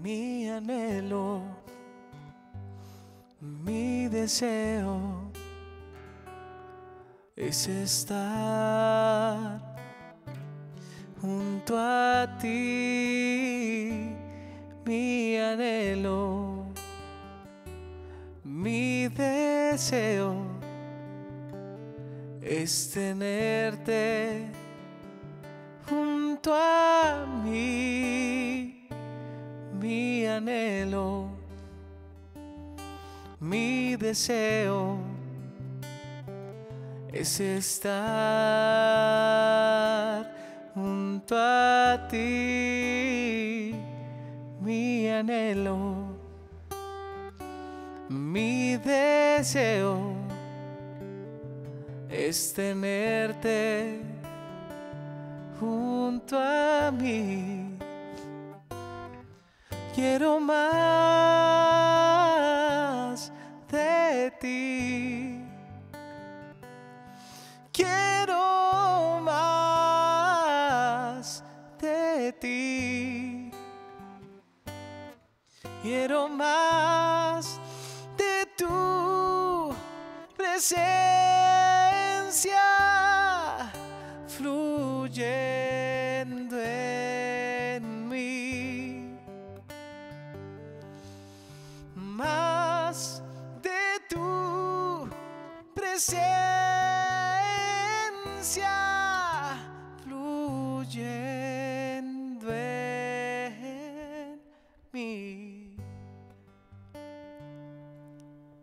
mi anhelo, mi deseo es estar junto a ti. Mi anhelo, mi deseo es tenerte junto a mí. Mi anhelo, mi deseo es estar junto a ti. Mi anhelo, mi deseo es tenerte junto a mí. Quiero más de ti. Quiero más de ti. Quiero más de tu presencia fluyendo en mí. Más de tu presencia fluyendo en mí.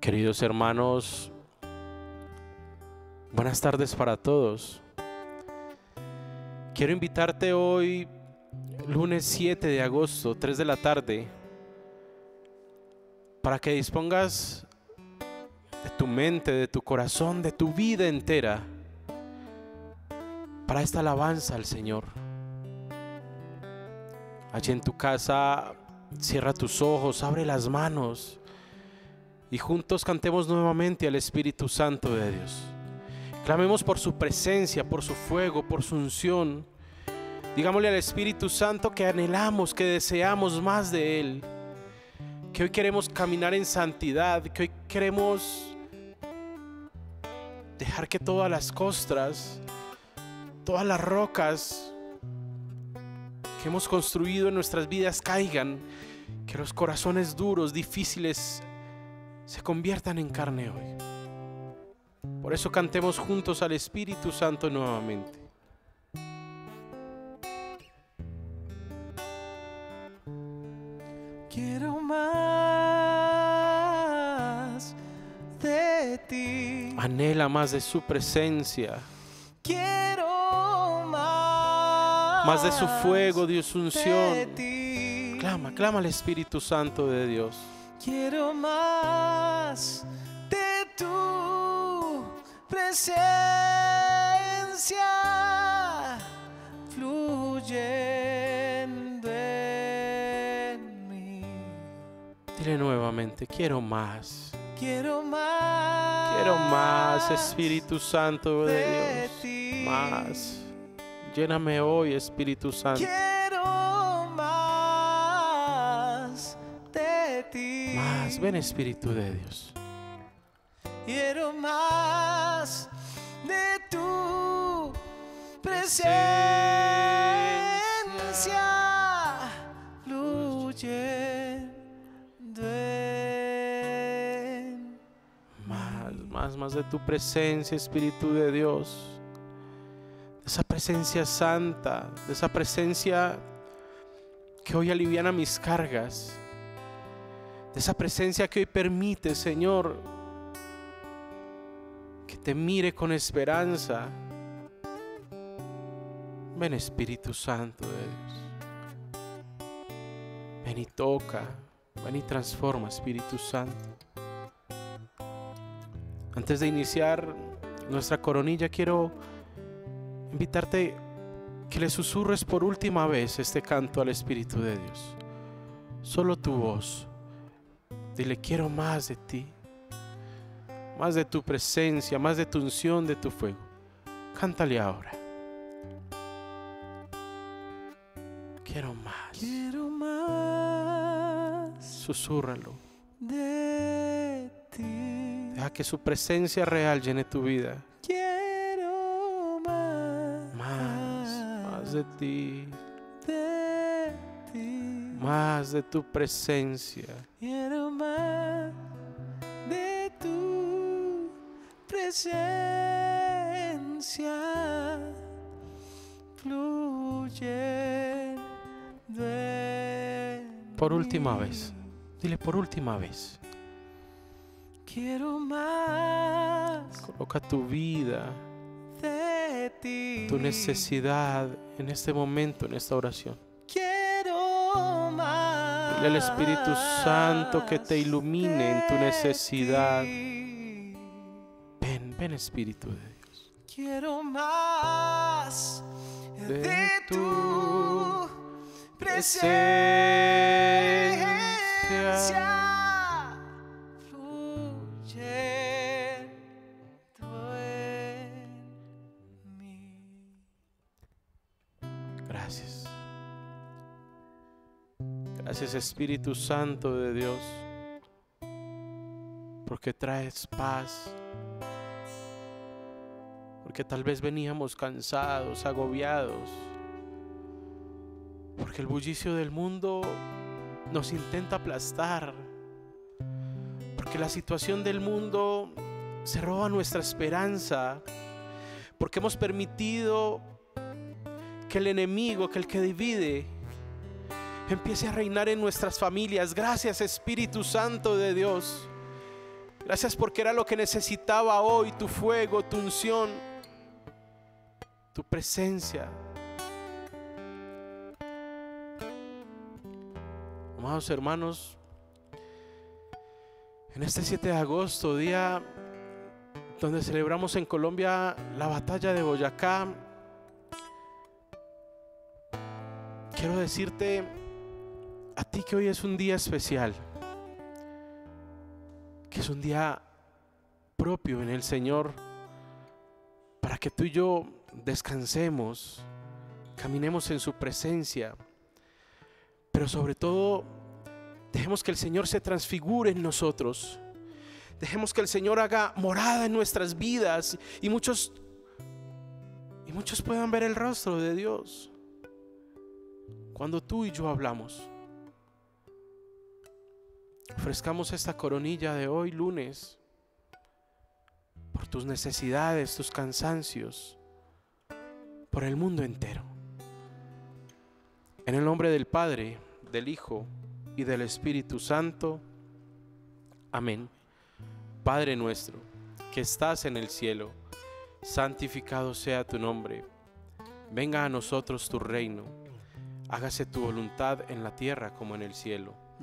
Queridos hermanos, buenas tardes para todos. Quiero invitarte hoy, lunes 7 de agosto, 3 de la tarde, para que dispongas de tu mente, de tu corazón, de tu vida entera para esta alabanza al Señor. Allí en tu casa, cierra tus ojos, abre las manos y juntos cantemos nuevamente al Espíritu Santo de Dios. Clamemos por su presencia, por su fuego, por su unción. Digámosle al Espíritu Santo que anhelamos, que deseamos más de Él, que hoy queremos caminar en santidad, que hoy queremos dejar que todas las costras, todas las rocas que hemos construido en nuestras vidas caigan, que los corazones duros, difíciles, se conviertan en carne hoy. Por eso cantemos juntos al Espíritu Santo nuevamente. Quiero más de ti. Anhela más de su presencia. Quiero más. Más de su fuego, de su unción. Clama, clama al Espíritu Santo de Dios. Quiero más de tu presencia fluyendo en mí. Dile nuevamente, quiero más. Quiero más. Quiero más, Espíritu Santo de Dios. Más. Lléname hoy, Espíritu Santo. Quiero más de ti. Más, ven, Espíritu de Dios. Quiero más de tu presencia fluyendo en. Más de tu presencia, Espíritu de Dios. De esa presencia santa, de esa presencia que hoy aliviana mis cargas. De esa presencia que hoy permite, Señor, que te mire con esperanza. Ven, Espíritu Santo de Dios. Ven y toca, ven y transforma, Espíritu Santo. Antes de iniciar nuestra coronilla, quiero invitarte que le susurres por última vez este canto al Espíritu de Dios. Solo tu voz. Dile, quiero más de ti. Más de tu presencia, más de tu unción, de tu fuego. Cántale ahora. Quiero más. Quiero más. Susúrralo. De ti. Deja que su presencia real llene tu vida. Quiero más. Más de ti. De ti. Más de tu presencia. Quiero más de tu presencia. Fluye. Por última vez, dile por última vez. Quiero más. Coloca tu vida, de ti, tu necesidad en este momento, en esta oración. Quiero más. Dile al Espíritu Santo que te ilumine en tu necesidad. Ven, ven Espíritu de Dios. Quiero más de tu presencia, fluyendo en mí. Gracias. Gracias Espíritu Santo de Dios, porque traes paz. Porque tal vez veníamos cansados, agobiados. Porque el bullicio del mundo nos intenta aplastar. Porque la situación del mundo se roba nuestra esperanza. Porque hemos permitido que el enemigo, que el que divide, empiece a reinar en nuestras familias. Gracias Espíritu Santo de Dios. Gracias porque era lo que necesitaba hoy, tu fuego, tu unción, tu presencia. Amados hermanos, en este 7 de agosto, día donde celebramos en Colombia la batalla de Boyacá, quiero decirte a ti que hoy es un día especial, que es un día propio en el Señor, para que tú y yo descansemos, caminemos en su presencia. Pero sobre todo, dejemos que el Señor se transfigure en nosotros. Dejemos que el Señor haga morada en nuestras vidas y muchos puedan ver el rostro de Dios. Cuando tú y yo hablamos, ofrezcamos esta coronilla de hoy, lunes, por tus necesidades, tus cansancios, por el mundo entero. En el nombre del Padre, del Hijo y del Espíritu Santo. Amén. Padre nuestro, que estás en el cielo, santificado sea tu nombre. Venga a nosotros tu reino. Hágase tu voluntad en la tierra como en el cielo.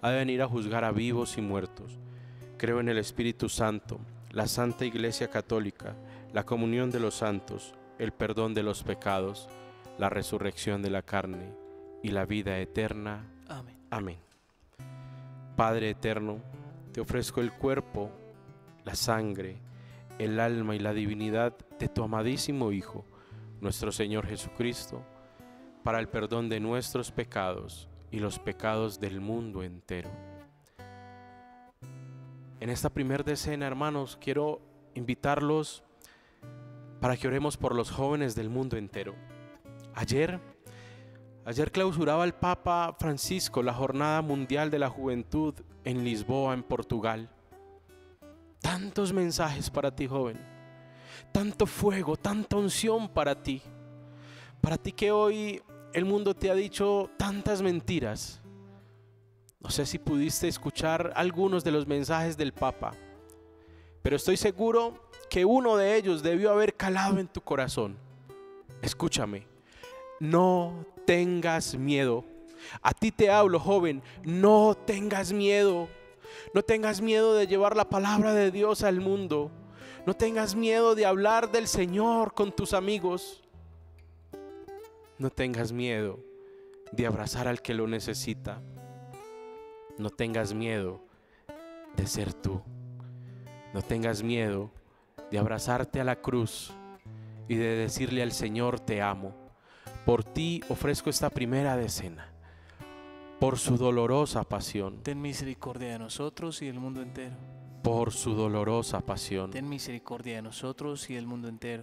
ha de venir a juzgar a vivos y muertos. Creo en el Espíritu Santo, la Santa Iglesia Católica, la comunión de los santos, el perdón de los pecados, la resurrección de la carne y la vida eterna. Amén. Amén. Padre eterno, te ofrezco el cuerpo, la sangre, el alma y la divinidad de tu amadísimo Hijo, nuestro Señor Jesucristo, para el perdón de nuestros pecados y los pecados del mundo entero. En esta primera decena, hermanos, quiero invitarlos para que oremos por los jóvenes del mundo entero. Ayer clausuraba el Papa Francisco la Jornada Mundial de la Juventud en Lisboa, en Portugal. Tantos mensajes para ti, joven. Tanto fuego, tanta unción para ti. Para ti que hoy el mundo te ha dicho tantas mentiras. No sé si pudiste escuchar algunos de los mensajes del Papa, pero estoy seguro que uno de ellos debió haber calado en tu corazón. Escúchame, no tengas miedo. A ti te hablo, joven, no tengas miedo. No tengas miedo de llevar la palabra de Dios al mundo. No tengas miedo de hablar del Señor con tus amigos. No tengas miedo de abrazar al que lo necesita. No tengas miedo de ser tú. No tengas miedo de abrazarte a la cruz y de decirle al Señor: te amo. Por ti ofrezco esta primera decena. Por su dolorosa pasión, ten misericordia de nosotros y del mundo entero. Por su dolorosa pasión, ten misericordia de nosotros y del mundo entero.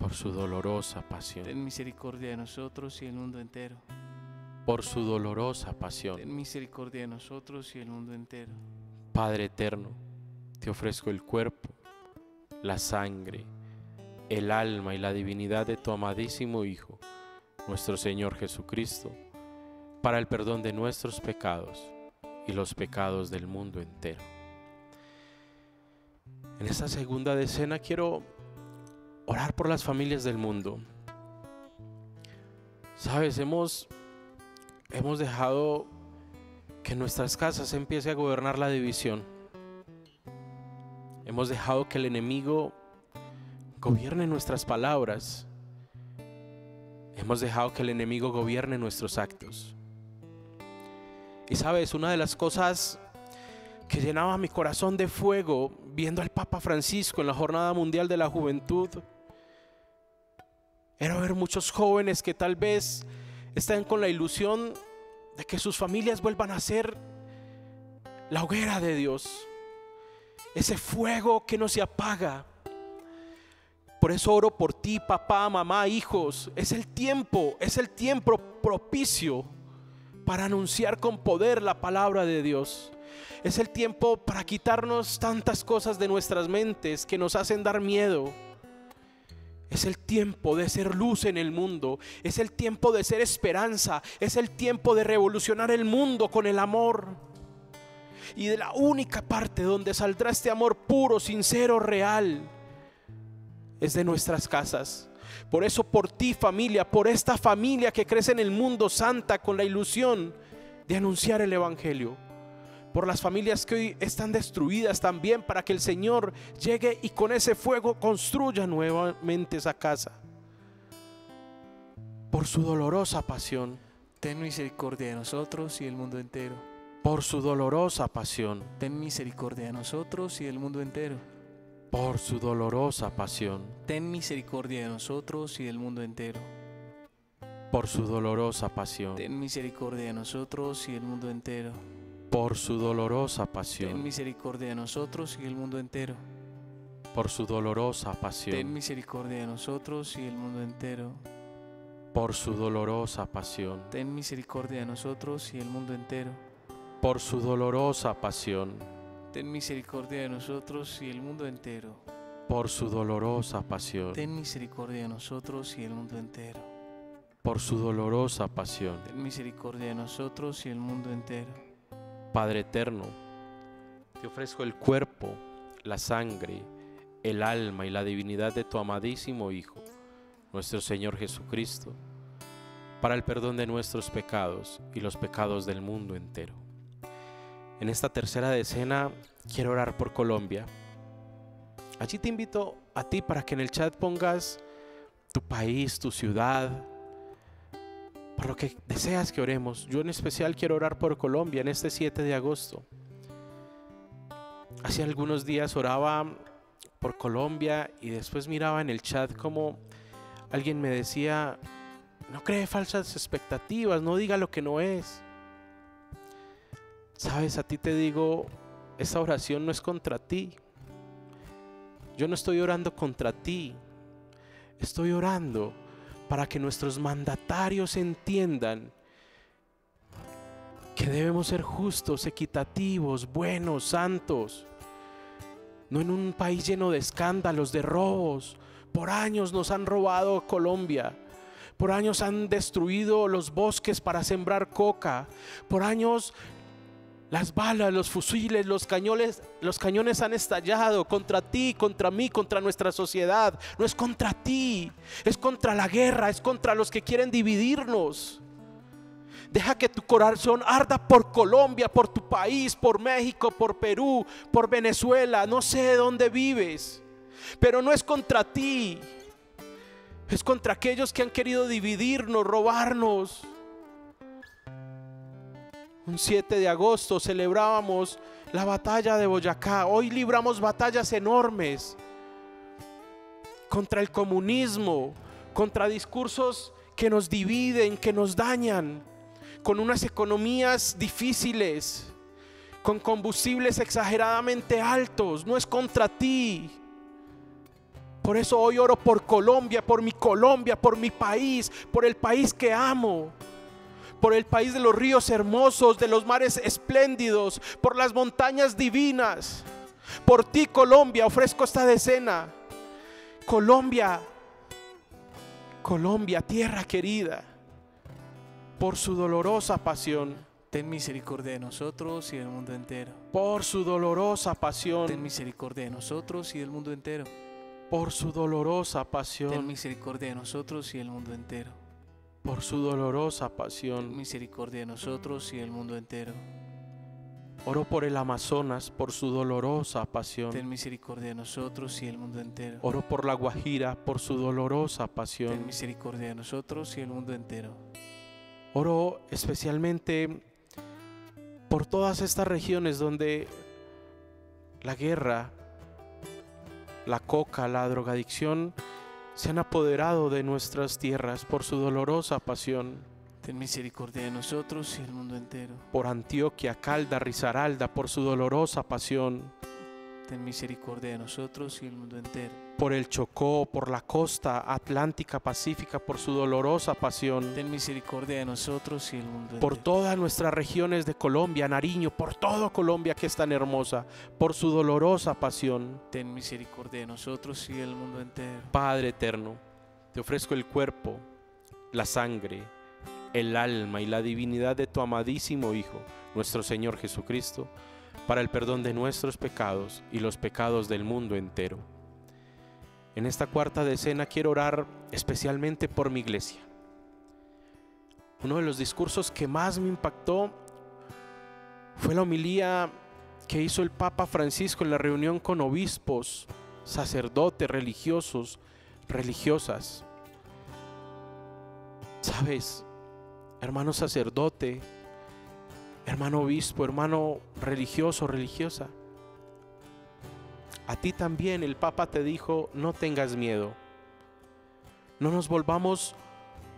Por su dolorosa pasión, ten misericordia de nosotros y del mundo entero. Por su dolorosa pasión, ten misericordia de nosotros y del mundo entero. Padre eterno, te ofrezco el cuerpo, la sangre, el alma y la divinidad de tu amadísimo Hijo, nuestro Señor Jesucristo, para el perdón de nuestros pecados y los pecados del mundo entero. En esta segunda decena quiero orar por las familias del mundo. Sabes, hemos dejado que en nuestras casas empiece a gobernar la división. Hemos dejado que el enemigo gobierne nuestras palabras. Hemos dejado que el enemigo gobierne nuestros actos. Y sabes, una de las cosas que llenaba mi corazón de fuego viendo al Papa Francisco en la Jornada Mundial de la Juventud era ver muchos jóvenes que tal vez están con la ilusión de que sus familias vuelvan a ser la hoguera de Dios, ese fuego que no se apaga. Por eso oro por ti, papá, mamá, hijos. Es el tiempo propicio para anunciar con poder la palabra de Dios. Es el tiempo para quitarnos tantas cosas de nuestras mentes que nos hacen dar miedo. Es el tiempo de ser luz en el mundo. Es el tiempo de ser esperanza. Es el tiempo de revolucionar el mundo con el amor. Y de la única parte donde saldrá este amor puro, sincero, real, es de nuestras casas. Por eso, por ti, familia, por esta familia que crece en el mundo, santa, con la ilusión de anunciar el evangelio. Por las familias que hoy están destruidas también, para que el Señor llegue y con ese fuego construya nuevamente esa casa. Por su dolorosa pasión, ten misericordia de nosotros y del mundo entero. Por su dolorosa pasión, ten misericordia de nosotros y del mundo entero. Por su dolorosa pasión, ten misericordia de nosotros y del mundo entero. Por su dolorosa pasión, ten misericordia de nosotros y del mundo entero. Por su dolorosa pasión, ten misericordia de nosotros y del mundo entero. Por su dolorosa pasión, ten misericordia de nosotros y del mundo entero. Por su dolorosa pasión, ten misericordia de nosotros y del mundo entero. Por su dolorosa pasión, ten misericordia de nosotros y el mundo entero. Por su dolorosa pasión, ten misericordia de nosotros y el mundo entero. Por su dolorosa pasión, ten misericordia de nosotros y el mundo entero. Padre eterno, te ofrezco el cuerpo, la sangre, el alma y la divinidad de tu amadísimo Hijo, nuestro Señor Jesucristo, para el perdón de nuestros pecados y los pecados del mundo entero. En esta tercera decena quiero orar por Colombia. Allí te invito a ti para que en el chat pongas tu país, tu ciudad, por lo que deseas que oremos. Yo en especial quiero orar por Colombia en este 7 de agosto. Hace algunos días oraba por Colombia, y después miraba en el chat como alguien me decía: no cree falsas expectativas, no diga lo que no es. Sabes, a ti te digo, esa oración no es contra ti. Yo no estoy orando contra ti. Estoy orando para que nuestros mandatarios entiendan que debemos ser justos, equitativos, buenos, santos. No en un país lleno de escándalos, de robos. Por años nos han robado Colombia. Por años han destruido los bosques para sembrar coca. Por años las balas, los fusiles, los cañones han estallado contra ti, contra mí, contra nuestra sociedad. No es contra ti, es contra la guerra, es contra los que quieren dividirnos. Deja que tu corazón arda por Colombia, por tu país, por México, por Perú, por Venezuela. No sé dónde vives, pero no es contra ti. Es contra aquellos que han querido dividirnos, robarnos. Un 7 de agosto celebrábamos la batalla de Boyacá. Hoy libramos batallas enormes contra el comunismo, contra discursos que nos dividen, que nos dañan, con unas economías difíciles, con combustibles exageradamente altos. No es contra ti. Por eso hoy oro por Colombia, por mi país, por el país que amo. Por el país de los ríos hermosos, de los mares espléndidos, por las montañas divinas. Por ti, Colombia, ofrezco esta decena. Colombia, Colombia, tierra querida, por su dolorosa pasión, ten misericordia de nosotros y del mundo entero. Por su dolorosa pasión, ten misericordia de nosotros y del mundo entero. Por su dolorosa pasión, ten misericordia de nosotros y del mundo entero. Por su dolorosa pasión, ten misericordia de nosotros y del mundo entero. Oro por el Amazonas, por su dolorosa pasión, ten misericordia de nosotros y del mundo entero. Oro por la Guajira, por su dolorosa pasión, ten misericordia de nosotros y del mundo entero. Oro especialmente por todas estas regiones donde la guerra, la coca, la drogadicción se han apoderado de nuestras tierras, por su dolorosa pasión, ten misericordia de nosotros y el mundo entero. Por Antioquia, Calda, Risaralda, por su dolorosa pasión, ten misericordia de nosotros y el mundo entero. Por el Chocó, por la costa atlántica pacífica, por su dolorosa pasión, ten misericordia de nosotros y el mundo entero. Por todas nuestras regiones de Colombia, Nariño, por todo Colombia que es tan hermosa, por su dolorosa pasión, ten misericordia de nosotros y el mundo entero. Padre eterno, te ofrezco el cuerpo, la sangre, el alma y la divinidad de tu amadísimo Hijo, nuestro Señor Jesucristo, para el perdón de nuestros pecados y los pecados del mundo entero. En esta cuarta decena quiero orar especialmente por mi iglesia. Uno de los discursos que más me impactó fue la homilía que hizo el Papa Francisco en la reunión con obispos, sacerdotes, religiosos, religiosas. ¿Sabes, hermano sacerdote? Hermano obispo, hermano religioso, religiosa, a ti también el Papa te dijo: no tengas miedo. No nos volvamos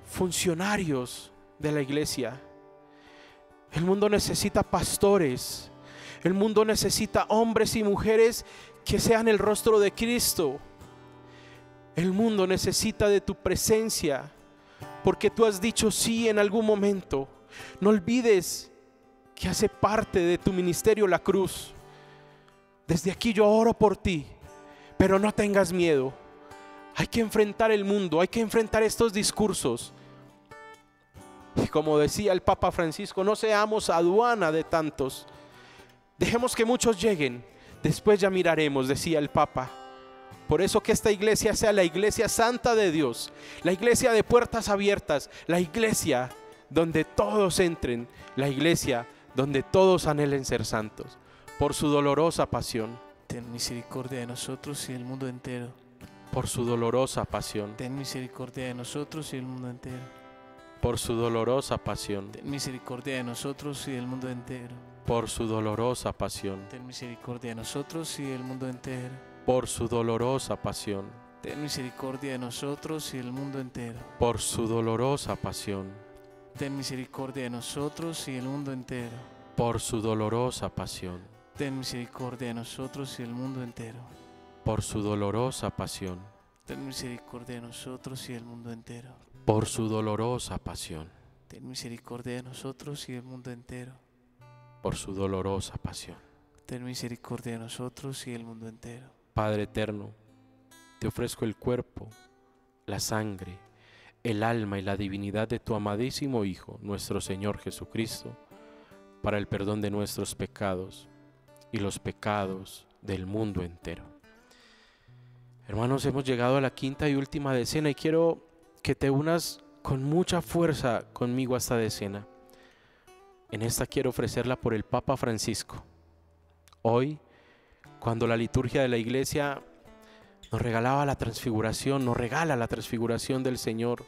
funcionarios de la iglesia. El mundo necesita pastores. El mundo necesita hombres y mujeres que sean el rostro de Cristo. El mundo necesita de tu presencia, porque tú has dicho sí en algún momento. No olvides que hace parte de tu ministerio la cruz. Desde aquí yo oro por ti, pero no tengas miedo. Hay que enfrentar el mundo, hay que enfrentar estos discursos. Y como decía el Papa Francisco, no seamos aduana de tantos. Dejemos que muchos lleguen, después ya miraremos, decía el Papa. Por eso que esta iglesia sea la iglesia santa de Dios, la iglesia de puertas abiertas, la iglesia donde todos entren, la iglesia donde todos anhelen ser santos. Por su dolorosa pasión, ten misericordia de nosotros y del mundo entero. Por su dolorosa pasión, ten misericordia de nosotros y del mundo entero. Por su dolorosa pasión, ten misericordia de nosotros y del mundo entero. Por su dolorosa pasión, ten misericordia de nosotros y del mundo entero. Por su dolorosa pasión, ten misericordia de nosotros y del mundo entero. Por su dolorosa pasión, ten misericordia de nosotros y del mundo entero. Por su dolorosa pasión, ten misericordia de nosotros y del mundo entero. Por su dolorosa pasión, ten misericordia de nosotros y del mundo entero. Por su dolorosa pasión, ten misericordia de nosotros y del mundo entero. Por su dolorosa pasión, ten misericordia de nosotros y del mundo entero. Padre eterno, te ofrezco el cuerpo, la sangre, el alma y la divinidad de tu amadísimo Hijo, nuestro Señor Jesucristo, para el perdón de nuestros pecados y los pecados del mundo entero. Hermanos, hemos llegado a la quinta y última decena y quiero que te unas con mucha fuerza conmigo a esta decena. En esta quiero ofrecerla por el Papa Francisco. Hoy, cuando la liturgia de la iglesia nos regalaba la transfiguración, nos regala la transfiguración del Señor.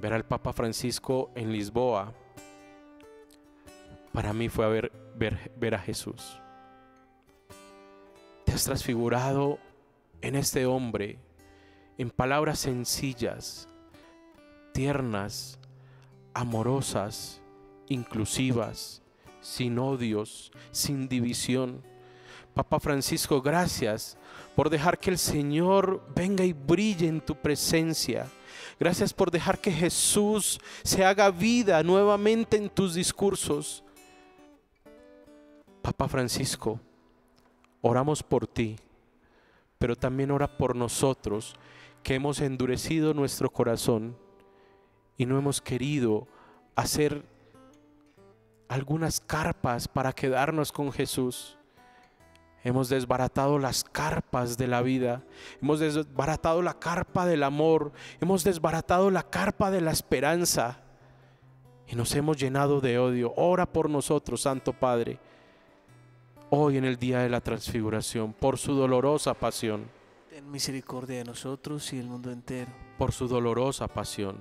Ver al Papa Francisco en Lisboa, para mí fue ver a Jesús. Te has transfigurado en este hombre, en palabras sencillas, tiernas, amorosas, inclusivas, sin odios, sin división. Papa Francisco, gracias por dejar que el Señor venga y brille en tu presencia. Gracias por dejar que Jesús se haga vida nuevamente en tus discursos. Papa Francisco, oramos por ti, pero también ora por nosotros que hemos endurecido nuestro corazón y no hemos querido hacer algunas carpas para quedarnos con Jesús. Hemos desbaratado las carpas de la vida, hemos desbaratado la carpa del amor, hemos desbaratado la carpa de la esperanza y nos hemos llenado de odio. Ora por nosotros, Santo Padre, hoy en el día de la transfiguración, por su dolorosa pasión. Ten misericordia de nosotros y del mundo entero. Por su dolorosa pasión,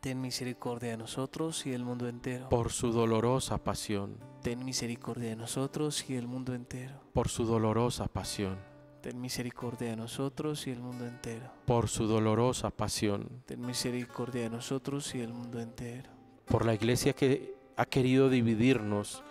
ten misericordia de nosotros y del mundo entero. Por su dolorosa pasión, ten misericordia de nosotros y del mundo entero. Por su dolorosa pasión, ten misericordia de nosotros y del mundo entero. Por su dolorosa pasión, ten misericordia de nosotros y del mundo entero. Por la iglesia que ha querido dividirnos,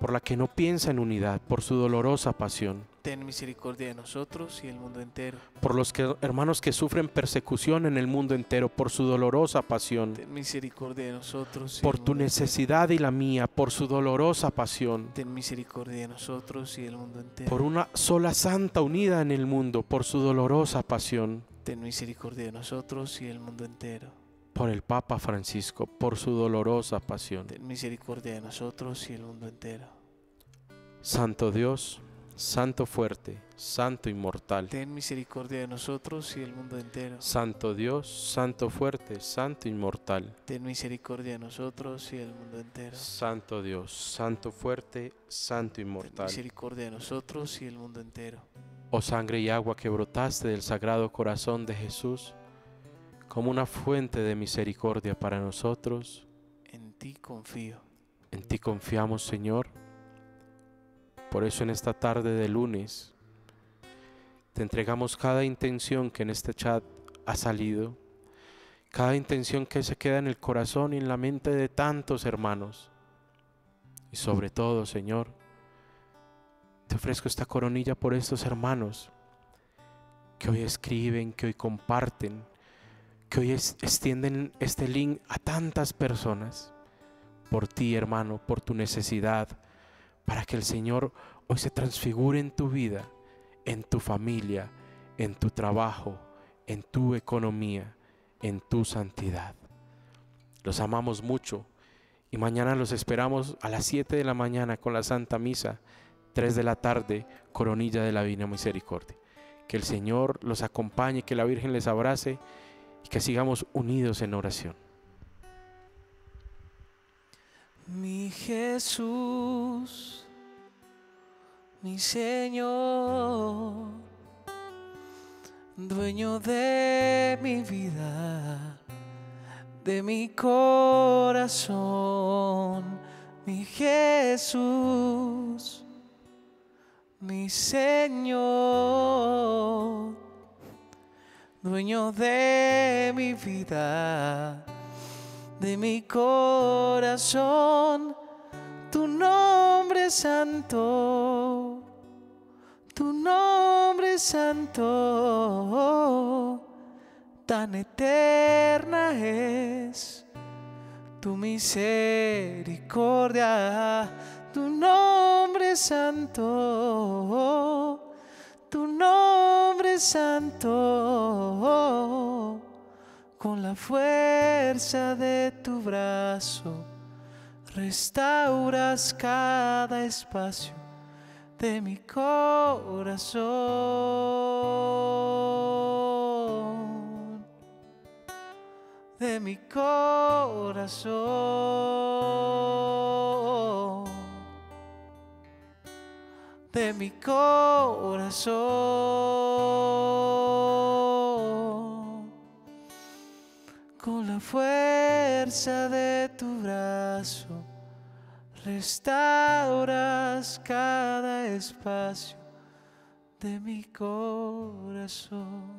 por la que no piensa en unidad, por su dolorosa pasión, ten misericordia de nosotros y del mundo entero. Por los hermanos que sufren persecución en el mundo entero, por su dolorosa pasión, ten misericordia de nosotros. Por tu necesidad y la mía, por su dolorosa pasión, ten misericordia de nosotros y del mundo entero. Por una sola santa unida en el mundo, por su dolorosa pasión, ten misericordia de nosotros y del mundo entero. Por el Papa Francisco, por su dolorosa pasión, ten misericordia de nosotros y del mundo entero. Santo Dios, Santo fuerte, Santo inmortal, ten misericordia de nosotros y del mundo entero. Santo Dios, Santo fuerte, Santo inmortal, ten misericordia de nosotros y del mundo entero. Santo Dios, Santo fuerte, Santo inmortal, ten misericordia de nosotros y del mundo entero. Oh sangre y agua que brotaste del sagrado corazón de Jesús, como una fuente de misericordia para nosotros, en ti confío. En ti confiamos, Señor. Por eso en esta tarde de lunes te entregamos cada intención que en este chat ha salido, cada intención que se queda en el corazón y en la mente de tantos hermanos. Y sobre todo, Señor, te ofrezco esta coronilla por estos hermanos que hoy escriben, que hoy comparten, que hoy extienden este link a tantas personas. Por ti, hermano, por tu necesidad, para que el Señor hoy se transfigure en tu vida, en tu familia, en tu trabajo, en tu economía, en tu santidad. Los amamos mucho y mañana los esperamos a las 7 de la mañana con la Santa Misa, 3 de la tarde, Coronilla de la Divina Misericordia. Que el Señor los acompañe, que la Virgen les abrace y que sigamos unidos en oración. Mi Jesús, mi Señor, dueño de mi vida, de mi corazón. Mi Jesús, mi Señor, dueño de mi vida, de mi corazón, tu nombre es santo, tu nombre es santo, tan eterna es tu misericordia, tu nombre es santo, tu nombre es santo, con la fuerza de tu brazo restauras cada espacio de mi corazón, de mi corazón, de mi corazón, con la fuerza de tu brazo restauras cada espacio de mi corazón.